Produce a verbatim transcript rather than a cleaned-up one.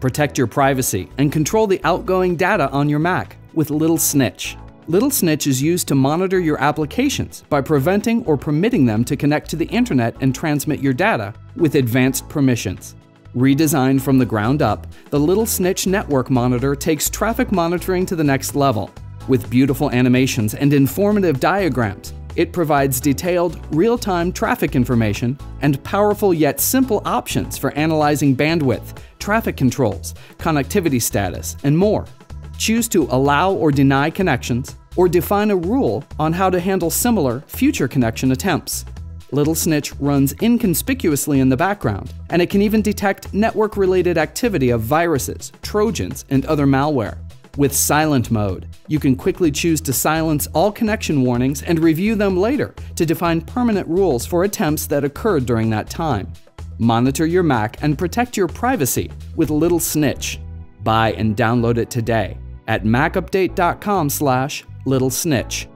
Protect your privacy and control the outgoing data on your Mac with Little Snitch. Little Snitch is used to monitor your applications by preventing or permitting them to connect to the internet and transmit your data with advanced permissions. Redesigned from the ground up, the Little Snitch Network Monitor takes traffic monitoring to the next level. With beautiful animations and informative diagrams, it provides detailed, real-time traffic information and powerful yet simple options for analyzing bandwidth, traffic controls, connectivity status, and more. Choose to allow or deny connections, or define a rule on how to handle similar future connection attempts. Little Snitch runs inconspicuously in the background, and it can even detect network-related activity of viruses, trojans, and other malware. With Silent Mode, you can quickly choose to silence all connection warnings and review them later to define permanent rules for attempts that occurred during that time. Monitor your Mac and protect your privacy with Little Snitch. Buy and download it today at macupdate dot com slash little snitch.